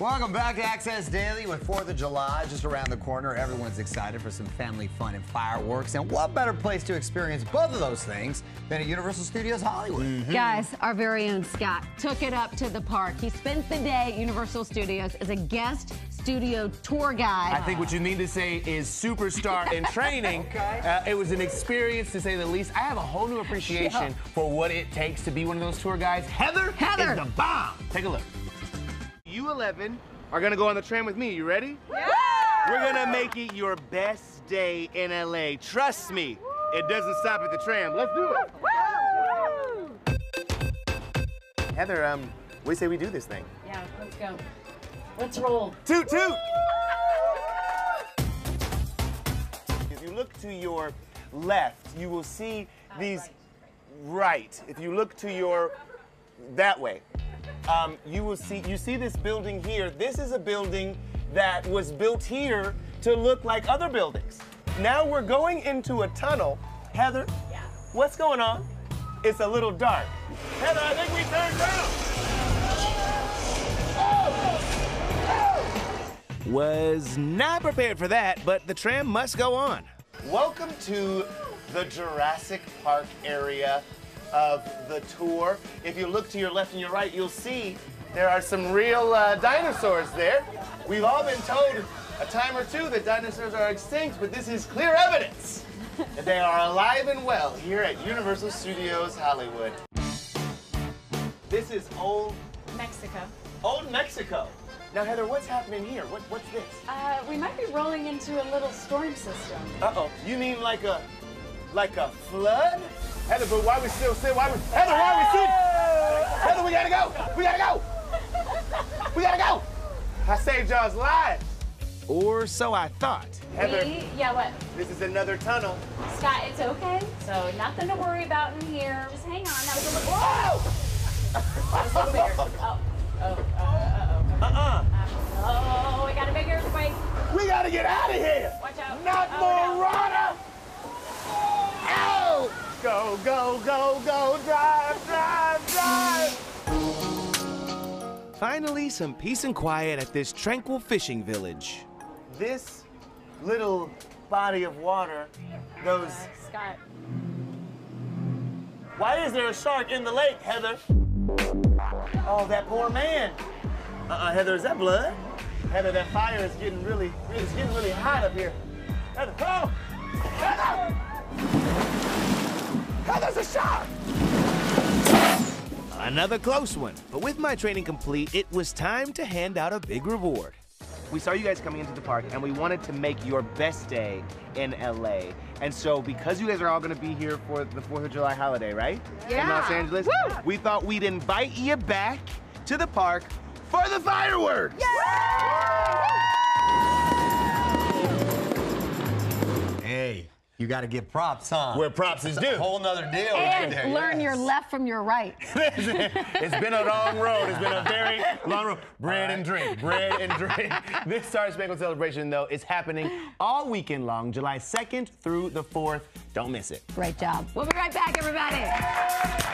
Welcome back to Access Daily with 4th of July just around the corner. Everyone's excited for some family fun and fireworks. And what better place to experience both of those things than at Universal Studios Hollywood? Guys, our very own Scott took it up to the park. He spent the day at Universal Studios as a guest studio tour guide. I think what you mean to say is superstar in training. Okay. It was an experience, to say the least. I have a whole new appreciation for what it takes to be one of those tour guides. Heather is the bomb. Take a look. You 11 are gonna go on the train with me. You ready? Yeah! We're gonna make it your best day in LA. Trust me, it doesn't stop at the tram. Let's do it. Woo! Heather, we say we do this thing. Yeah, let's go. Let's roll. Toot toot! If you look to your left, you will see these right. If you look to your that way. You see this building here. This is a building that was built here to look like other buildings. Now we're going into a tunnel. Heather, what's going on? It's a little dark. Heather, I think we turned around. Was not prepared for that, but the tram must go on. Welcome to the Jurassic Park area of the tour. If you look to your left and your right, you'll see there are some real dinosaurs there. We've all been told a time or two that dinosaurs are extinct, but this is clear evidence that they are alive and well here at Universal Studios Hollywood. This is Old Mexico. Old Mexico. Now, Heather, what's happening here? What's this? We might be rolling into a little storm system. Uh-oh. You mean like a flood? Heather, but why we still sit? Heather, why we sit? Heather, we gotta go! We gotta go! We gotta go! I saved y'all's lives. Or so I thought. Heather. What? This is another tunnel. Scott, it's okay. So nothing to worry about in here. Just hang on. That was a little... Whoa! That was a little bigger. Oh, we got a big earthquake. We gotta get out of here! Watch out. Not more water! Ow! Go, go, go, go, drive, drive, drive! Finally, some peace and quiet at this tranquil fishing village. This little body of water goes... Scott. Why is there a shark in the lake, Heather? Oh, that poor man. Heather, is that blood? Heather, that fire is getting really hot up here. Heather, oh! Heather! Heather's a shark! Another close one, but with my training complete, it was time to hand out a big reward. We saw you guys coming into the park, and we wanted to make your best day in LA. And so, because you guys are all gonna be here for the 4th of July holiday, right? Yeah. In Los Angeles, we thought we'd invite you back to the park for the fireworks! Yay! Hey. You got to give props, huh? Where props is due. A whole nother deal. And there, learn your left from your right. It's been a long road. It's been a very long road. Bread and drink. This Star Spangled Celebration, though, is happening all weekend long, July 2nd through the 4th. Don't miss it. Great job. We'll be right back, everybody.